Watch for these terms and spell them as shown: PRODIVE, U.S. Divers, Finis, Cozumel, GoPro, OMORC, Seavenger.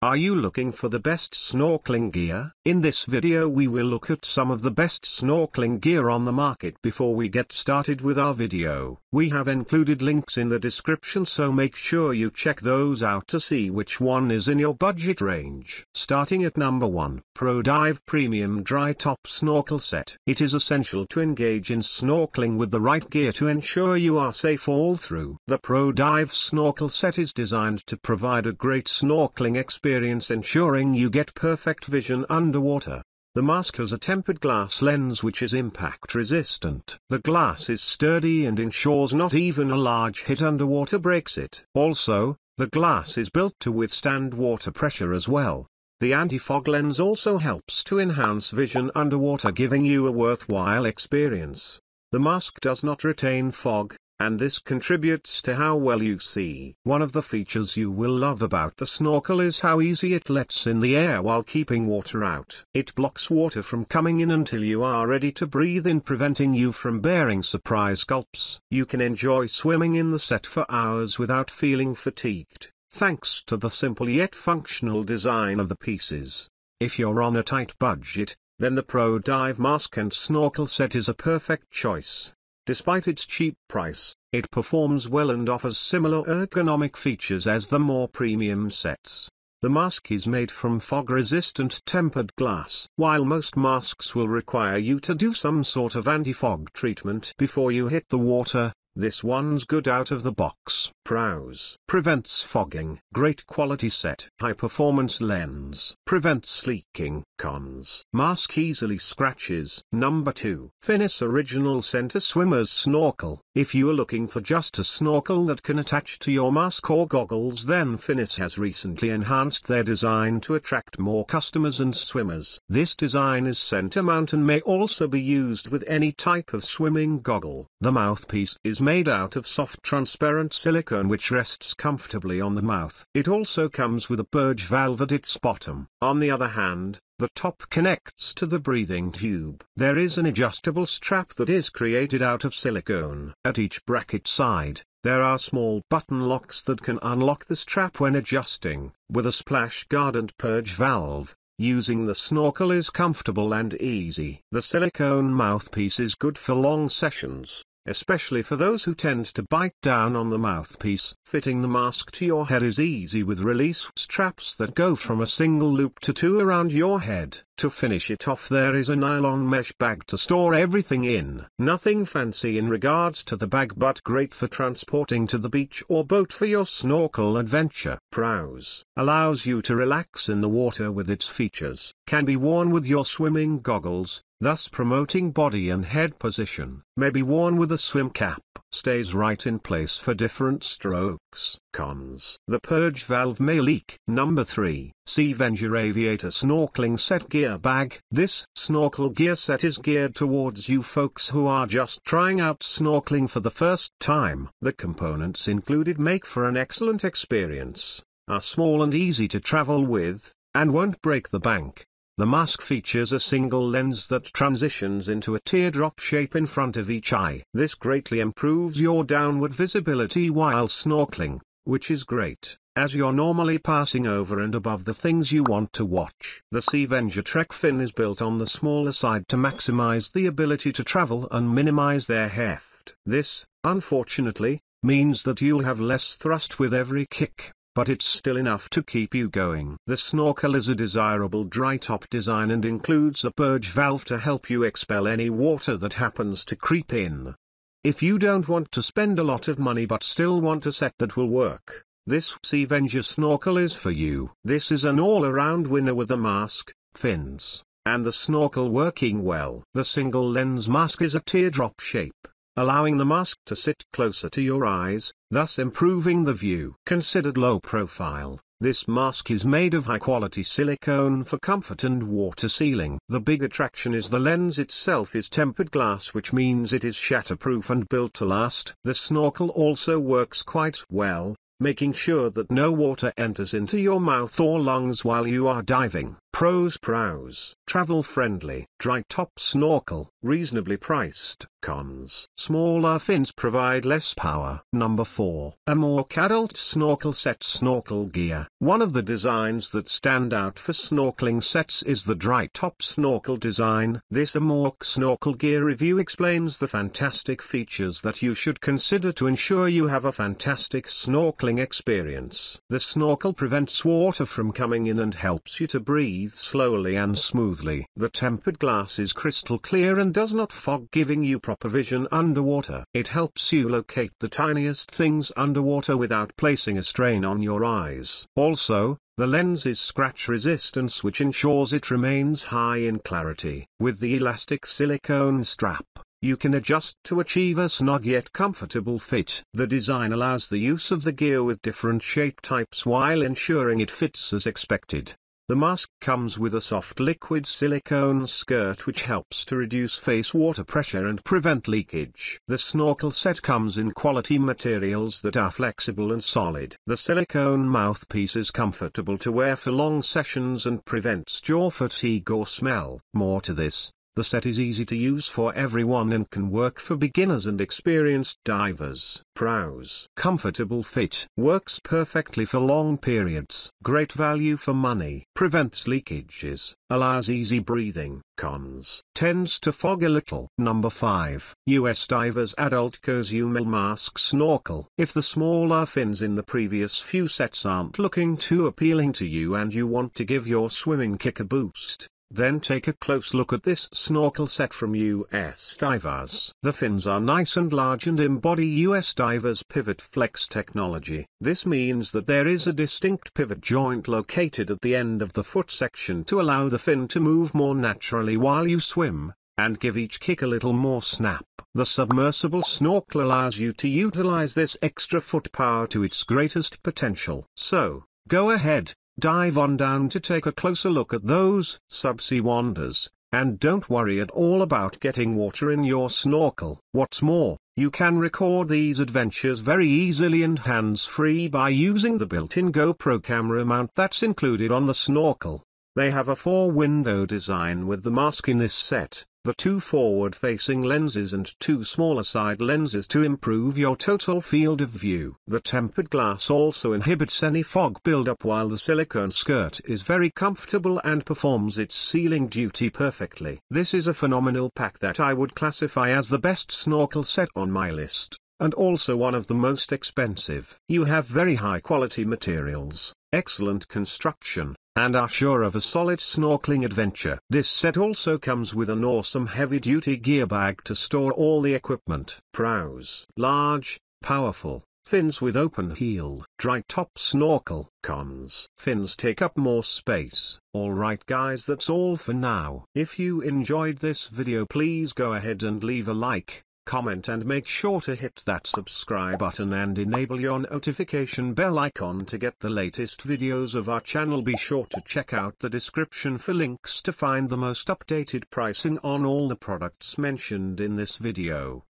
Are you looking for the best snorkeling gear? In this video we will look at some of the best snorkeling gear on the market. Before we get started with our video, we have included links in the description, so make sure you check those out to see which one is in your budget range. Starting at number 1, PRODIVE Premium Dry Top Snorkel Set. It is essential to engage in snorkeling with the right gear to ensure you are safe all through. The PRODIVE snorkel set is designed to provide a great snorkeling experience, ensuring you get perfect vision underwater. The mask has a tempered glass lens which is impact resistant. The glass is sturdy and ensures not even a large hit underwater breaks it. Also, the glass is built to withstand water pressure as well. The anti-fog lens also helps to enhance vision underwater, giving you a worthwhile experience. The mask does not retain fog, and this contributes to how well you see. One of the features you will love about the snorkel is how easy it lets in the air while keeping water out. It blocks water from coming in until you are ready to breathe in, preventing you from bearing surprise gulps. You can enjoy swimming in the set for hours without feeling fatigued, thanks to the simple yet functional design of the pieces. If you're on a tight budget, then the ProDive mask and snorkel set is a perfect choice. Despite its cheap price, it performs well and offers similar ergonomic features as the more premium sets. The mask is made from fog-resistant tempered glass. While most masks will require you to do some sort of anti-fog treatment before you hit the water, this one's good out of the box. Prows. Prevents fogging. Great quality set. High-performance lens. Prevents leaking. Cons. Mask easily scratches. Number 2. Finis Original Center Swimmer's Snorkel. If you are looking for just a snorkel that can attach to your mask or goggles, then Finis has recently enhanced their design to attract more customers and swimmers. This design is center mount and may also be used with any type of swimming goggle. The mouthpiece is made out of soft transparent silicone which rests comfortably on the mouth. It also comes with a bilge valve at its bottom. On the other hand, the top connects to the breathing tube. There is an adjustable strap that is created out of silicone. At each bracket side, there are small button locks that can unlock the strap when adjusting. With a splash guard and purge valve, using the snorkel is comfortable and easy. The silicone mouthpiece is good for long sessions, especially for those who tend to bite down on the mouthpiece. Fitting the mask to your head is easy with release straps that go from a single loop to two around your head. To finish it off, there is a nylon mesh bag to store everything in. Nothing fancy in regards to the bag, but great for transporting to the beach or boat for your snorkel adventure. Prows. Allows you to relax in the water with its features. Can be worn with your swimming goggles, thus promoting body and head position. May be worn with a swim cap. Stays right in place for different strokes. Cons. The purge valve may leak. Number 3. Seavenger Aviator Snorkeling Set Gear Bag. This snorkel gear set is geared towards you folks who are just trying out snorkeling for the first time. The components included make for an excellent experience, are small and easy to travel with, and won't break the bank. The mask features a single lens that transitions into a teardrop shape in front of each eye. This greatly improves your downward visibility while snorkeling, which is great, as you're normally passing over and above the things you want to watch. The Seavenger Trek fin is built on the smaller side to maximize the ability to travel and minimize their heft. This, unfortunately, means that you'll have less thrust with every kick, but it's still enough to keep you going. The snorkel is a desirable dry top design and includes a purge valve to help you expel any water that happens to creep in. If you don't want to spend a lot of money but still want a set that will work, this Seavenger snorkel is for you. This is an all-around winner with the mask, fins, and the snorkel working well. The single lens mask is a teardrop shape, allowing the mask to sit closer to your eyes, thus improving the view. Considered low profile, this mask is made of high-quality silicone for comfort and water sealing. The big attraction is the lens itself is tempered glass, which means it is shatterproof and built to last. The snorkel also works quite well, making sure that no water enters into your mouth or lungs while you are diving. Pros Prows, travel friendly, dry top snorkel, reasonably priced. Cons, smaller fins provide less power. Number 4. OMORC Adult Snorkel Set Snorkel Gear. One of the designs that stand out for snorkeling sets is the dry top snorkel design. This OMORC snorkel gear review explains the fantastic features that you should consider to ensure you have a fantastic snorkeling experience. The snorkel prevents water from coming in and helps you to breathe slowly and smoothly. The tempered glass is crystal clear and does not fog, giving you proper vision underwater. It helps you locate the tiniest things underwater without placing a strain on your eyes. Also, the lens is scratch resistance, which ensures it remains high in clarity. With the elastic silicone strap, you can adjust to achieve a snug yet comfortable fit. The design allows the use of the gear with different shape types while ensuring it fits as expected. The mask comes with a soft liquid silicone skirt which helps to reduce face water pressure and prevent leakage. The snorkel set comes in quality materials that are flexible and solid. The silicone mouthpiece is comfortable to wear for long sessions and prevents jaw fatigue or smell. More to this, the set is easy to use for everyone and can work for beginners and experienced divers. Prows. Comfortable fit. Works perfectly for long periods. Great value for money. Prevents leakages. Allows easy breathing. Cons. Tends to fog a little. Number 5. US Divers Adult Cozumel Mask Snorkel. If the smaller fins in the previous few sets aren't looking too appealing to you and you want to give your swimming kick a boost, then take a close look at this snorkel set from US Divers. The fins are nice and large and embody US Divers pivot flex technology. This means that there is a distinct pivot joint located at the end of the foot section to allow the fin to move more naturally while you swim, and give each kick a little more snap. The submersible snorkel allows you to utilize this extra foot power to its greatest potential. So, go ahead, dive on down to take a closer look at those subsea wonders, and don't worry at all about getting water in your snorkel. What's more, you can record these adventures very easily and hands-free by using the built-in GoPro camera mount that's included on the snorkel. They have a four-window design with the mask in this set, the two forward-facing lenses and two smaller side lenses to improve your total field of view. The tempered glass also inhibits any fog buildup, while the silicone skirt is very comfortable and performs its sealing duty perfectly. This is a phenomenal pack that I would classify as the best snorkel set on my list, and also one of the most expensive. You have very high-quality materials, excellent construction, and are sure of a solid snorkeling adventure. This set also comes with an awesome heavy-duty gear bag to store all the equipment. Prows. Large, powerful, fins with open heel. Dry top snorkel. Cons. Fins take up more space. Alright guys, that's all for now. If you enjoyed this video, please go ahead and leave a like, comment, and make sure to hit that subscribe button and enable your notification bell icon to get the latest videos of our channel. Be sure to check out the description for links to find the most updated pricing on all the products mentioned in this video.